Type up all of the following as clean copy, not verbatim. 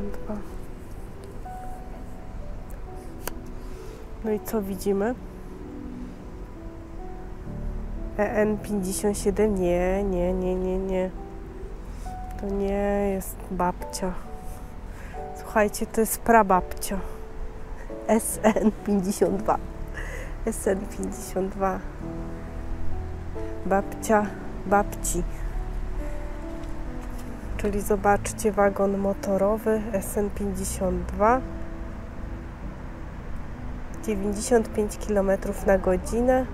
2. No i co widzimy? EN57? Nie. To nie jest babcia. Słuchajcie, to jest prababcia. SN52. SN52. Babcia babci. Czyli zobaczcie, wagon motorowy SN52. 95 km na godzinę.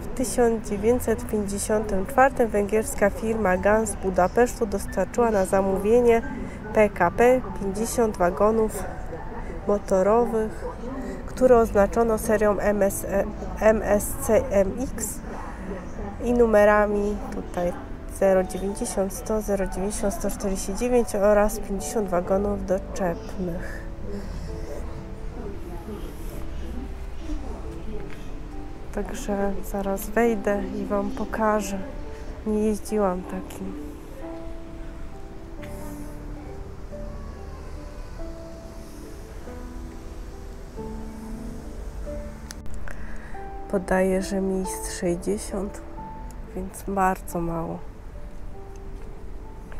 W 1954 węgierska firma Ganz z Budapesztu dostarczyła na zamówienie PKP 50 wagonów motorowych, które oznaczono serią MS MSCMX i numerami tutaj 090, 100, 090, 149 oraz 50 wagonów doczepnych. Także zaraz wejdę i Wam pokażę. Nie jeździłam takim. Podaję, że miejsc 60, więc bardzo mało.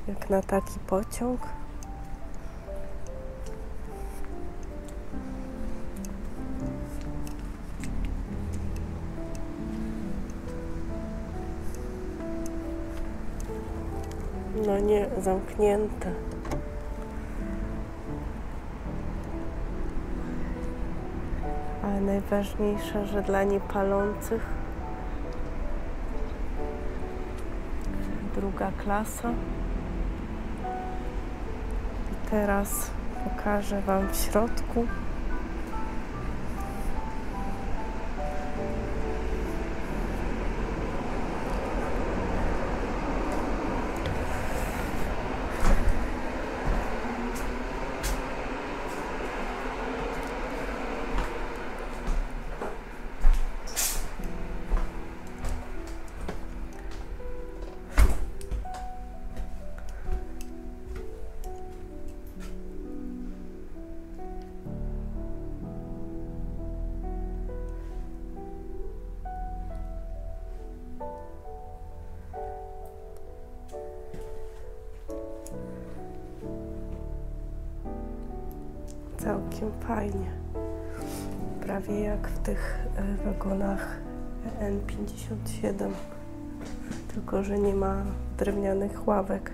Jak na taki pociąg. No nie, zamknięte. Ale najważniejsze, że dla niepalących. Druga klasa. I teraz pokażę Wam w środku. Całkiem fajnie, prawie jak w tych wagonach EN57, tylko że nie ma drewnianych ławek.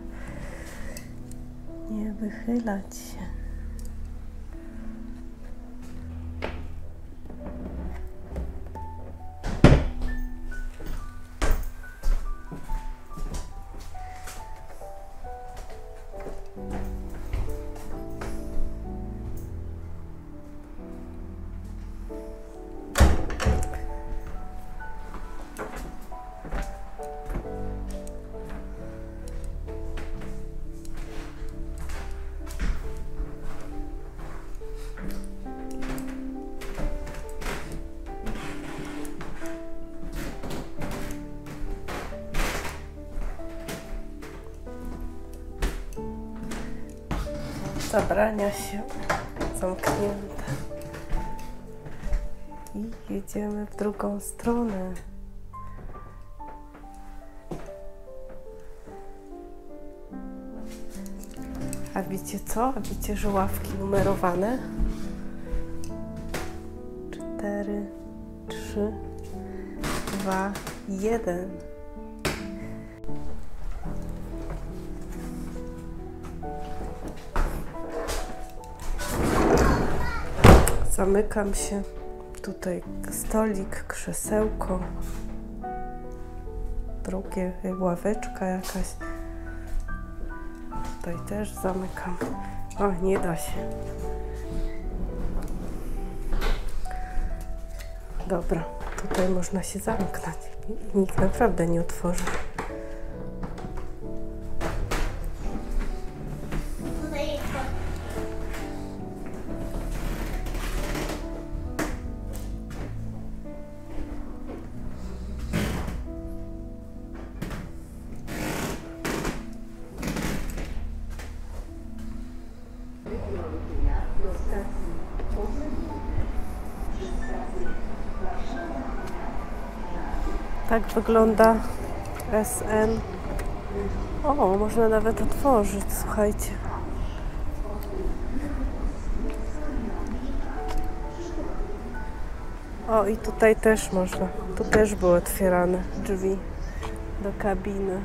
Nie wychylać się. Zabrania się zamknięte i jedziemy w drugą stronę. A wiecie co? A wiecie, że ławki numerowane? 4, 3, 2, 1. Zamykam się. Tutaj stolik, krzesełko, drugie ławeczka jakaś. Tutaj też zamykam. O, nie da się. Dobra, tutaj można się zamknąć. Nikt naprawdę nie otworzy. Tak wygląda SN. O, można nawet otworzyć, słuchajcie. O, i tutaj też można. Tu też były otwierane drzwi do kabiny.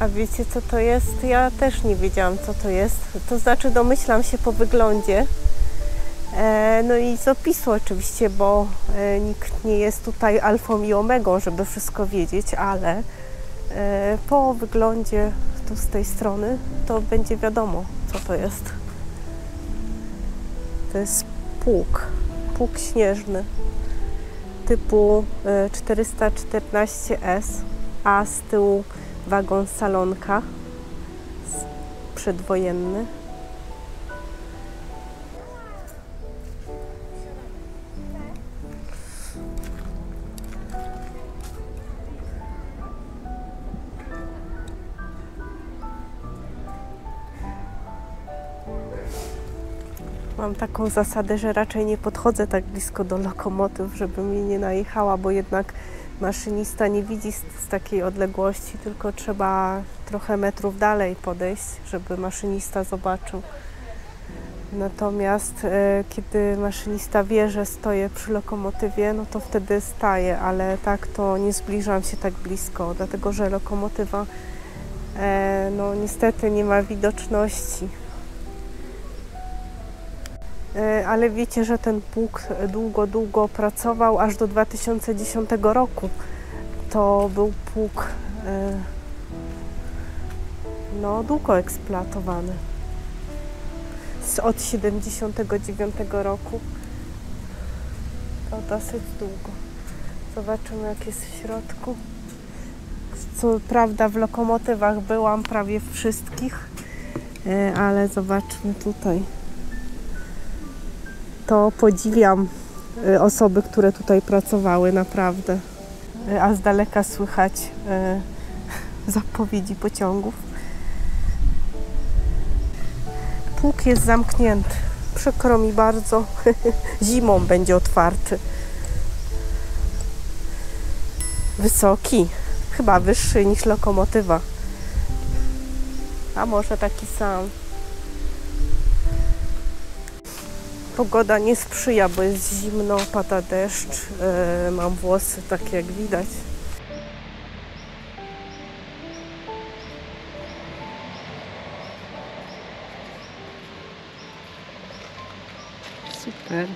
A wiecie, co to jest? Ja też nie wiedziałam, co to jest. To znaczy, domyślam się po wyglądzie. No i z opisu oczywiście, bo nikt nie jest tutaj alfą i omegą, żeby wszystko wiedzieć, ale po wyglądzie tu z tej strony to będzie wiadomo, co to jest. To jest PŁUG śnieżny typu 414S, a z tyłu wagon salonka przedwojenny. Mam taką zasadę, że raczej nie podchodzę tak blisko do lokomotyw, żeby mnie nie najechała, bo jednak maszynista nie widzi z takiej odległości, tylko trzeba trochę metrów dalej podejść, żeby maszynista zobaczył. Natomiast kiedy maszynista wie, że stoję przy lokomotywie, no to wtedy staję, ale tak to nie zbliżam się tak blisko, dlatego że lokomotywa no niestety nie ma widoczności. Ale wiecie, że ten PŁUG długo pracował, aż do 2010 roku. To był PŁUG no, długo eksploatowany. Od 79 roku. To dosyć długo. Zobaczymy, jak jest w środku. Co prawda w lokomotywach byłam prawie wszystkich, ale zobaczmy tutaj. To podziwiam osoby, które tutaj pracowały, naprawdę. A z daleka słychać zapowiedzi pociągów. PŁUG jest zamknięty. Przykro mi bardzo. Zimą będzie otwarty. Wysoki. Chyba wyższy niż lokomotywa. A może taki sam. Pogoda nie sprzyja, bo jest zimno, pada deszcz, mam włosy takie, jak widać. Super.